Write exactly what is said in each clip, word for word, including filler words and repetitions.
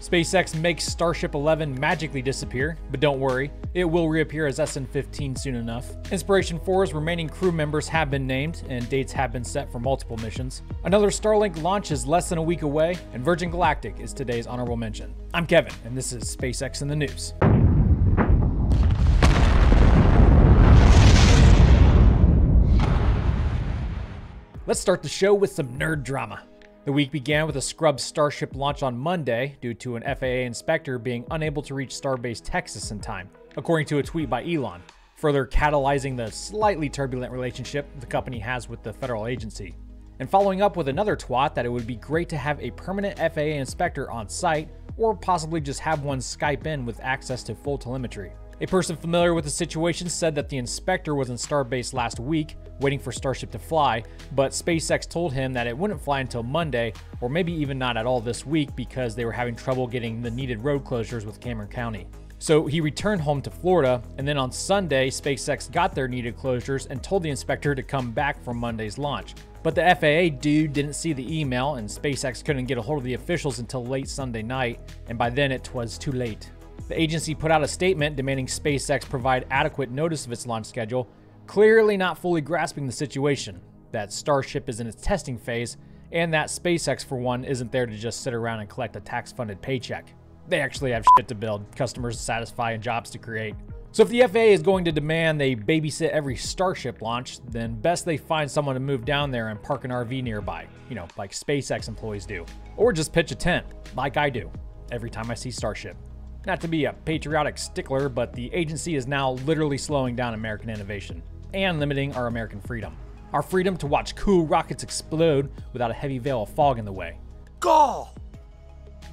SpaceX makes Starship eleven magically disappear, but don't worry, it will reappear as S N fifteen soon enough. Inspiration four's remaining crew members have been named, and dates have been set for multiple missions. Another Starlink launch is less than a week away, and Virgin Galactic is today's honorable mention. I'm Kevin, and this is SpaceX in the News. Let's start the show with some nerd drama. The week began with a scrub Starship launch on Monday due to an F A A inspector being unable to reach Starbase Texas in time, according to a tweet by Elon, further catalyzing the slightly turbulent relationship the company has with the federal agency. And following up with another twat that it would be great to have a permanent F A A inspector on site, or possibly just have one Skype in with access to full telemetry. A person familiar with the situation said that the inspector was in Starbase last week, waiting for Starship to fly, but SpaceX told him that it wouldn't fly until Monday, or maybe even not at all this week, because they were having trouble getting the needed road closures with Cameron County. So he returned home to Florida, and then on Sunday, SpaceX got their needed closures and told the inspector to come back for Monday's launch. But the F A A dude didn't see the email, and SpaceX couldn't get a hold of the officials until late Sunday night, and by then it was too late. The agency put out a statement demanding SpaceX provide adequate notice of its launch schedule, clearly not fully grasping the situation, that Starship is in its testing phase, and that SpaceX, for one, isn't there to just sit around and collect a tax-funded paycheck. They actually have shit to build, customers to satisfy, and jobs to create. So if the F A A is going to demand they babysit every Starship launch, then best they find someone to move down there and park an R V nearby, you know, like SpaceX employees do. Or just pitch a tent, like I do, every time I see Starship. Not to be a patriotic stickler, but the agency is now literally slowing down American innovation and limiting our American freedom. Our freedom to watch cool rockets explode without a heavy veil of fog in the way. Gall!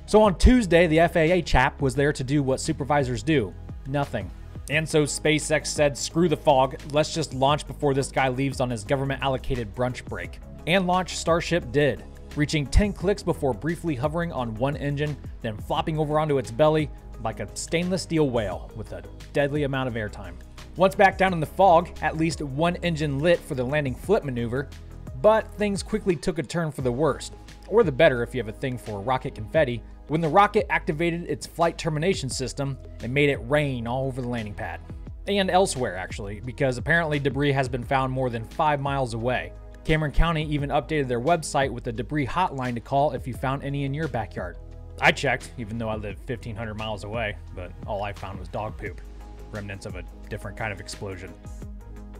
So on Tuesday, the F A A chap was there to do what supervisors do, nothing. And so SpaceX said, screw the fog, let's just launch before this guy leaves on his government-allocated brunch break. And launch Starship did, reaching ten clicks before briefly hovering on one engine, then flopping over onto its belly, like a stainless steel whale with a deadly amount of airtime. Once back down in the fog, at least one engine lit for the landing flip maneuver, but things quickly took a turn for the worst, or the better if you have a thing for rocket confetti, when the rocket activated its flight termination system and made it rain all over the landing pad. And elsewhere, actually, because apparently debris has been found more than five miles away. Cameron County even updated their website with a debris hotline to call if you found any in your backyard. I checked, even though I live fifteen hundred miles away, but all I found was dog poop, remnants of a different kind of explosion.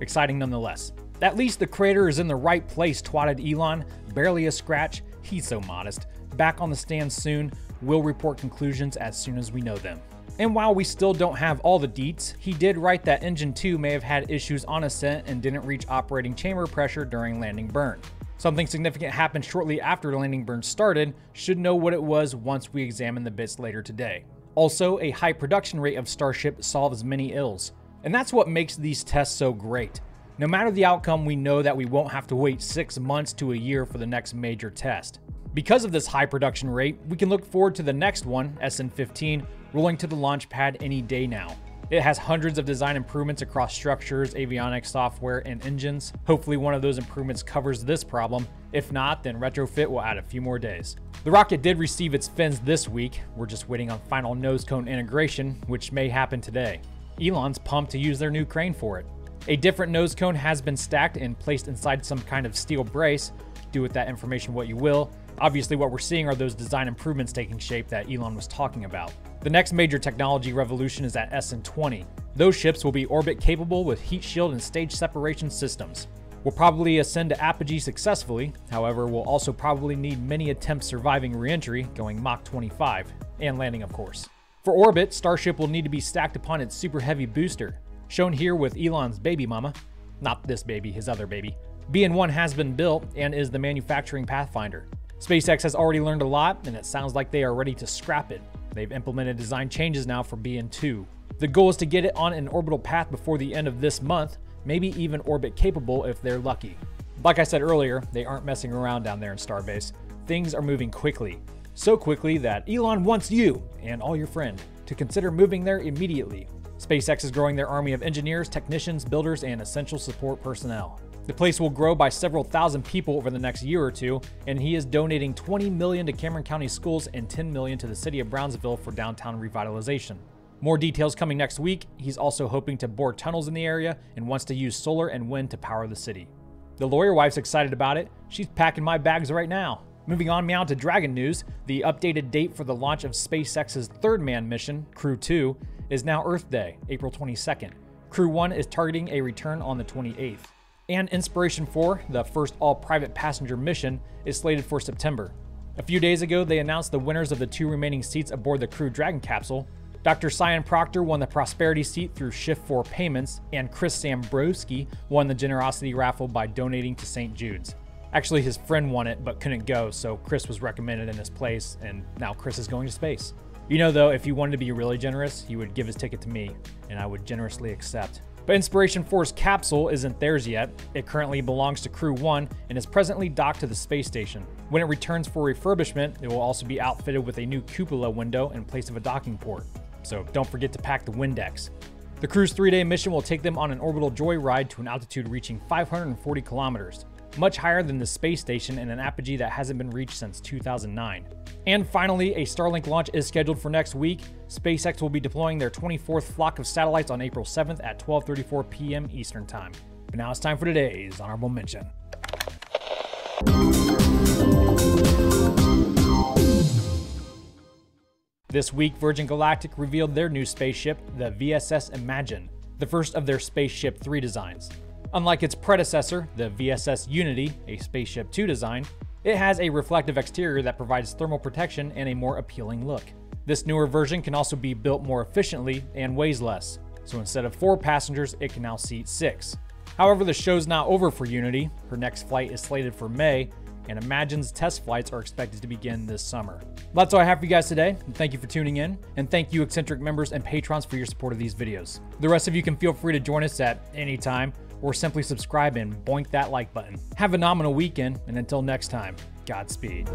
Exciting nonetheless. At least the crater is in the right place, twatted Elon, barely a scratch, he's so modest. Back on the stand soon, we'll report conclusions as soon as we know them. And while we still don't have all the deets, he did write that engine two may have had issues on ascent and didn't reach operating chamber pressure during landing burn. Something significant happened shortly after the landing burn started, should know what it was once we examine the bits later today. Also, a high production rate of Starship solves many ills. And that's what makes these tests so great. No matter the outcome, we know that we won't have to wait six months to a year for the next major test. Because of this high production rate, we can look forward to the next one, S N fifteen, rolling to the launch pad any day now. It has hundreds of design improvements across structures, avionics software, and engines. Hopefully one of those improvements covers this problem. If not, then retrofit will add a few more days. The rocket did receive its fins this week. We're just waiting on final nose cone integration, which may happen today. Elon's pumped to use their new crane for it. A different nose cone has been stacked and placed inside some kind of steel brace. Do with that information what you will. Obviously what we're seeing are those design improvements taking shape that Elon was talking about. The next major technology revolution is at S N twenty. Those ships will be orbit capable with heat shield and stage separation systems. We'll probably ascend to apogee successfully, however we'll also probably need many attempts surviving re-entry, going Mach twenty-five, and landing of course. For orbit, Starship will need to be stacked upon its super heavy booster, shown here with Elon's baby mama, not this baby, his other baby. B N one has been built and is the manufacturing pathfinder. SpaceX has already learned a lot, and it sounds like they are ready to scrap it. They've implemented design changes now for B N two. The goal is to get it on an orbital path before the end of this month, maybe even orbit capable if they're lucky. Like I said earlier, they aren't messing around down there in Starbase. Things are moving quickly. So quickly that Elon wants you, and all your friends, to consider moving there immediately. SpaceX is growing their army of engineers, technicians, builders, and essential support personnel. The place will grow by several thousand people over the next year or two, and he is donating twenty million dollars to Cameron County schools and ten million dollars to the city of Brownsville for downtown revitalization. More details coming next week. He's also hoping to bore tunnels in the area and wants to use solar and wind to power the city. The lawyer wife's excited about it. She's packing my bags right now. Moving on now to Dragon news, the updated date for the launch of SpaceX's third manned mission, Crew two, is now Earth Day, April twenty-second. Crew one is targeting a return on the twenty-eighth. And Inspiration four, the first all-private passenger mission, is slated for September. A few days ago, they announced the winners of the two remaining seats aboard the Crew Dragon capsule. Doctor Sian Proctor won the Prosperity seat through Shift four Payments, and Chris Ambroski won the Generosity raffle by donating to Saint Jude's. Actually, his friend won it but couldn't go, so Chris was recommended in his place, and now Chris is going to space. You know though, if he wanted to be really generous, he would give his ticket to me, and I would generously accept. But Inspiration four's capsule isn't theirs yet. It currently belongs to Crew one and is presently docked to the space station. When it returns for refurbishment, it will also be outfitted with a new cupola window in place of a docking port. So don't forget to pack the Windex. The crew's three-day mission will take them on an orbital joyride to an altitude reaching five hundred forty kilometers, much higher than the space station and an apogee that hasn't been reached since two thousand nine. And finally, a Starlink launch is scheduled for next week. SpaceX will be deploying their twenty-fourth flock of satellites on April seventh at twelve thirty-four p m Eastern Time. But now it's time for today's honorable mention. This week, Virgin Galactic revealed their new spaceship, the V S S Imagine, the first of their Spaceship three designs. Unlike its predecessor, the V S S Unity, a Spaceship two design, it has a reflective exterior that provides thermal protection and a more appealing look. This newer version can also be built more efficiently and weighs less, so instead of four passengers, it can now seat six. However, the show's not over for Unity. Her next flight is slated for May, and Imagine's test flights are expected to begin this summer. That's all I have for you guys today, and thank you for tuning in, and thank you Eccentric members and patrons for your support of these videos. The rest of you can feel free to join us at any time, or simply subscribe and boink that like button. Have a nominal weekend, and until next time, Godspeed.